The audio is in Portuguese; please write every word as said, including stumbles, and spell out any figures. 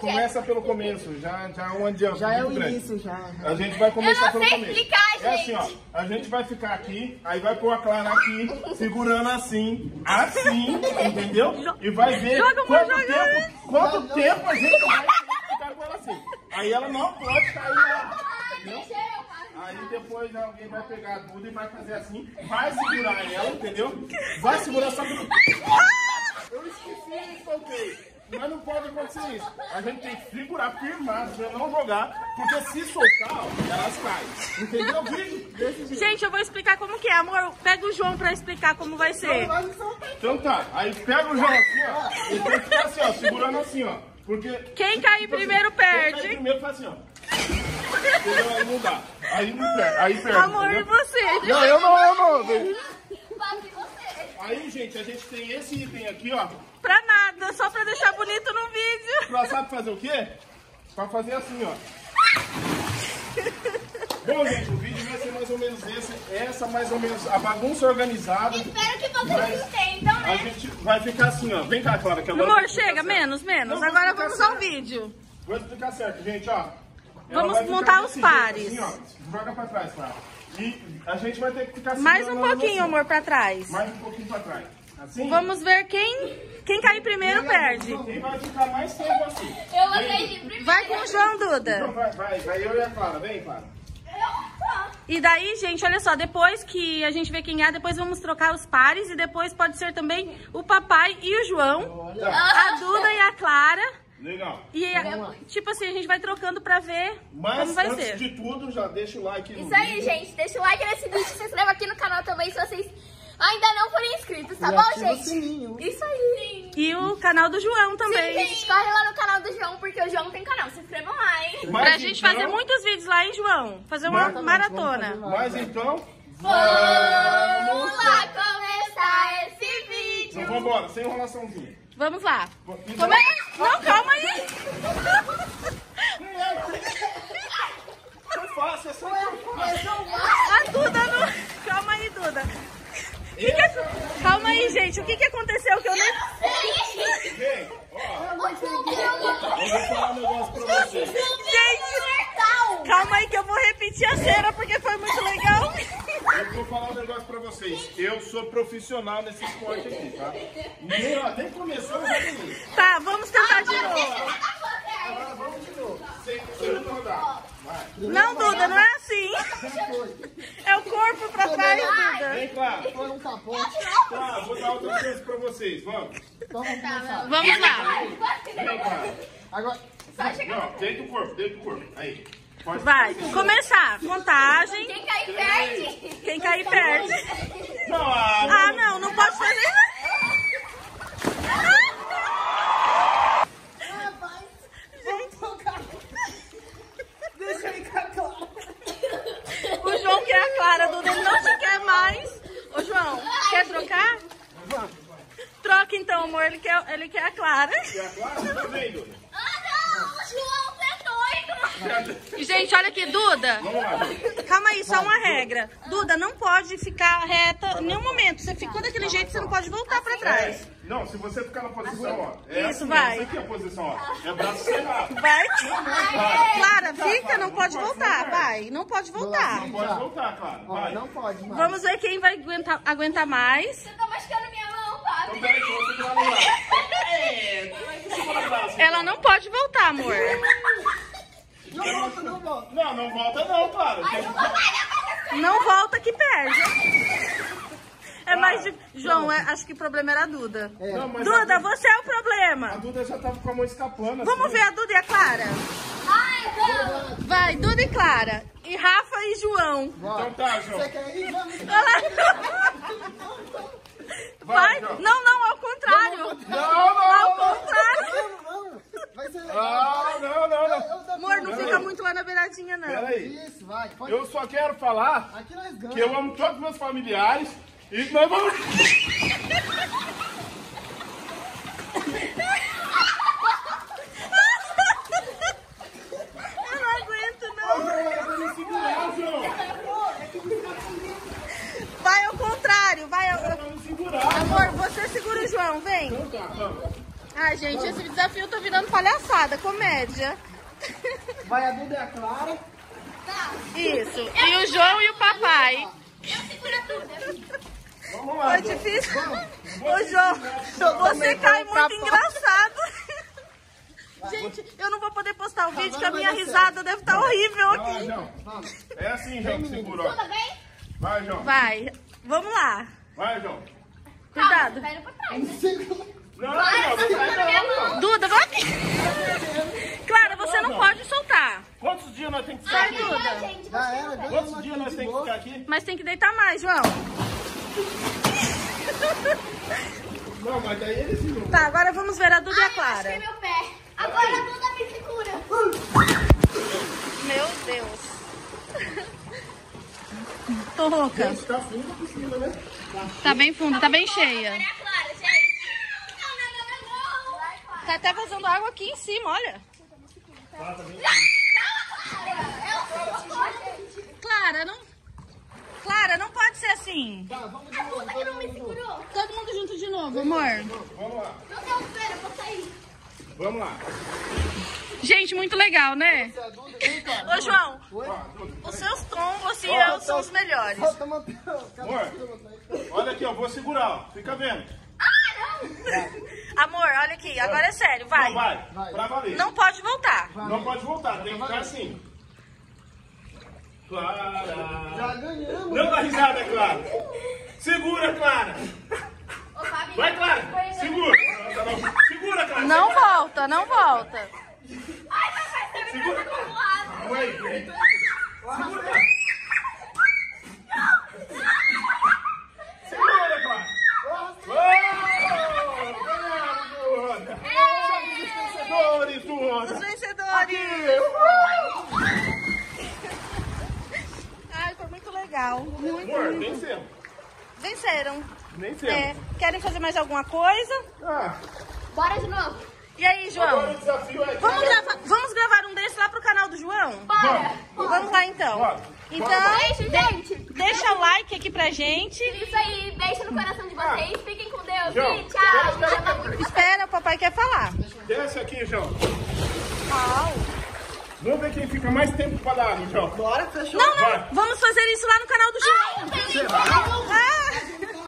Começa pelo começo, já, já é um adianto. Já é o início, já. A gente vai começar pelo começo. Eu não sei explicar, gente. É assim, ó. A gente vai ficar aqui, aí vai pôr a Clara aqui, segurando assim, assim, entendeu? E vai ver quanto tempo, quanto tempo a gente vai ficar com ela assim. Aí ela não pode cair lá. Aí depois alguém vai pegar a Duda e vai fazer assim, vai segurar ela, entendeu? Vai segurar só que... Eu esqueci e soltei. Mas não pode acontecer isso. A gente tem que segurar, firmar, se não jogar, porque se soltar, elas caem. Entendeu o vídeo? Gente, eu vou explicar como que é, amor. Pega o João pra explicar como vai ser. Então tá, aí pega o João assim, ó. E tem que ficar assim, ó, segurando assim, ó. Porque quem cair tipo, primeiro assim, perde. Quem cair primeiro faz assim, ó. Entendeu? Aí não dá. Aí não perde. Aí perde. Amor, entendeu? E você? Não, eu não, eu não. Papi, você. Aí, gente, a gente tem esse item aqui, ó. Pra nada, só pra deixar bonito no vídeo. Ela sabe fazer o quê? Pra fazer assim, ó. Bom, gente, o vídeo vai ser mais ou menos esse. Essa mais ou menos a bagunça organizada. Espero que vocês entendam, né? A gente vai ficar assim, ó. Vem cá, Clara, que agora... Amor, chega, menos, menos. Não, agora vamos certo. Ao vídeo. Vou explicar certo, gente, ó. Ela vamos montar os pares. Jeito, assim, ó. Joga pra trás, Clara. E a gente vai ter que ficar assim. Mais um pouquinho, amor, pra trás. Mais um pouquinho pra trás. Assim? Vamos ver quem, quem cair primeiro quem perde. Quem vai ficar mais tempo assim? Eu vou cair primeiro. Vai com o João, Duda. Então vai, vai, vai eu e a Clara, vem, Clara. E daí, gente, olha só, depois que a gente vê quem é, depois vamos trocar os pares e depois pode ser também o papai e o João, olha. A Duda e a Clara. Legal. E então, tipo assim, a gente vai trocando pra ver mas como vai antes ser. De tudo, já deixa o like no Isso vídeo. Aí, gente, deixa o like nesse vídeo, se inscreva aqui no canal também se vocês ainda não forem inscritos, tá e bom, gente? O sininho. Isso aí. Sim. E o canal do João também. Sim, gente, corre lá no canal do João, porque o João tem canal. Se inscrevam lá, hein? Mas pra então, gente fazer muitos vídeos lá, hein, João? Fazer uma mas, maratona. Fazer lá, mas então... Vamos lá começar esse vídeo. Então, vambora, sem enrolaçãozinha. Vamos lá. Como é? Não, calma aí. Não faço, é só eu. A Duda não... Calma aí, Duda. Que que ac... Calma aí, gente. O que, que aconteceu que eu nem... Gente, calma aí que eu vou repetir a cena porque foi muito legal. Eu vou falar um negócio pra vocês. Eu sou profissional nesse esporte aqui, tá? Meu, nem começou, mas... Tá, vamos tentar de novo. Agora vamos de novo. Sem rodar. Não, Duda, não é assim. É o corpo pra trás, Duda. Vem, Clara. Foi um capote. Tá, vou dar outra chance pra vocês, vamos. Então vamos começar. Vamos lá. Vem, Clara. Agora... Não, deita o corpo, deita o corpo. Aí. Pode vai, começar. Contagem. Quem cair perde. Quem cair perde. Não, ah, não, ah, não, não posso fazer nada. O João quer a Clara, a Duda não te quer mais. Ô João, quer trocar? Troca então, amor, ele quer, ele quer a Clara. Quer a Clara também, Duda? Ah não, o João, você é doido. Gente, olha aqui, Duda. Calma aí, só uma regra. Duda, não pode ficar reta em nenhum momento. Você ficou daquele jeito, você não pode voltar pra trás. Não, se você ficar na posição, ó. É isso, assim, vai. Aqui é a posição, ó. É braço cerrado. Vai. Clara, fica, não pode voltar, vai. Não pode voltar. Não pode voltar, Clara. Vai. Não pode, mais. Vamos ver quem vai aguentar, aguentar mais. Você tá machucando minha mão, Fábio. Então, peraí, você que vai no braço. É, ela não pode voltar, amor. Não volta, não volta. Não, não volta não, Clara. Ai, não volta, não volta que perde. É mais de... João, é, acho que o problema era a Duda. É. Não, Duda, Duda, você é o problema. A Duda já tava com a mão escapando. Vamos assim. Ver a Duda e a Clara. Ai, Deus. Vai, Duda e Clara. E Rafa e João. Então tá, João. Você quer ir? Vamos. Vai, vai João. Não, não, ao contrário. Não, não, não. Ao contrário. Não, não. Vai ser legal. Ah, não, não, não. Amor, não fica muito lá na beiradinha, não. Peraí. Isso, vai. Pode... Eu só quero falar aqui nós ganhamos. Que eu amo todos os meus familiares. E nós vamos... Eu não João, vem. Então tá, vamos. Ai, gente, vamos. Esse desafio tá virando palhaçada, comédia. Vai a Duda e a Clara. Tá. Isso. E eu o João e o papai. Eu seguro a Duda. Vamos lá. Foi difícil. Vamos. Ô, João, você cai muito engraçado. Gente, eu não vou poder postar o vídeo, porque a minha risada deve estar horrível aqui. Vai, João. É assim, João, que segurou. Vai, João. Vai. Vamos lá. Vai, João. Cuidado. Vai pra trás. Não, não, não. Duda, vai aqui. Clara, você não pode soltar. Quantos dias nós temos que ficar aqui? Quantos dias nós temos que ficar aqui? Mas tem que deitar mais, João. Não, mas daí ele segura. Tá, agora vamos ver a Duda e a Clara. Ai, eu achei meu pé. Agora a Duda me segura. Meu Deus. Tô louca. Gente, tá fundo a piscina, né? Tá, tá bem fundo, tá bem cheia. Olha a Clara, gente. Não, não, não, não, não. Tá até vazando água aqui em cima, olha. Calma, Clara. Clara, não... Clara, não pode ser assim. Tá, vamos de novo. A Duda que não me segurou. Todo mundo junto de novo, amor. Vamos lá. Não tem espera, eu vou sair. Vamos lá. Gente, muito legal, né? Ô, João, os seus tons, assim, oh, são tô... os melhores. Amor, olha aqui, eu vou segurar, ó. Fica vendo. Ah, não! Amor, olha aqui, agora é sério, vai. Não, vai, vai. Pra valer. Não pode voltar. Vai. Não pode voltar, tem que ficar assim. Clara. Já ganhamos. Não dá risada, Clara. Segura, Clara. Ô, vai, Clara. Segura. Segura, Clara. Não volta, não volta. Ai, papai, você me pega do lado. Ué, segura, Clara. Segura, Clara. Oh, ganhamos do Honda. Os vencedores do Honda. Os vencedores. Legal, muito, amor, muito. Venceram. Venceram. Venceram. É. Querem fazer mais alguma coisa? Ah. Bora de novo. E aí, João? Agora o desafio é... Vamos gravar, vamos gravar um desses lá pro canal do João? Bora. Bora. Vamos lá, então. Bora. Então, Bora. Beijo, gente. De deixa o like aqui pra gente. Isso aí, beijo no coração de vocês. Ah. Fiquem com Deus. João, e tchau. Deixa... Espera, o papai quer falar. Desce aqui, João. Tchau. Vamos ver quem fica mais tempo parado, João. Bora, fechou. Não, não. Vai. Vamos fazer isso lá no canal do João. Ai, eu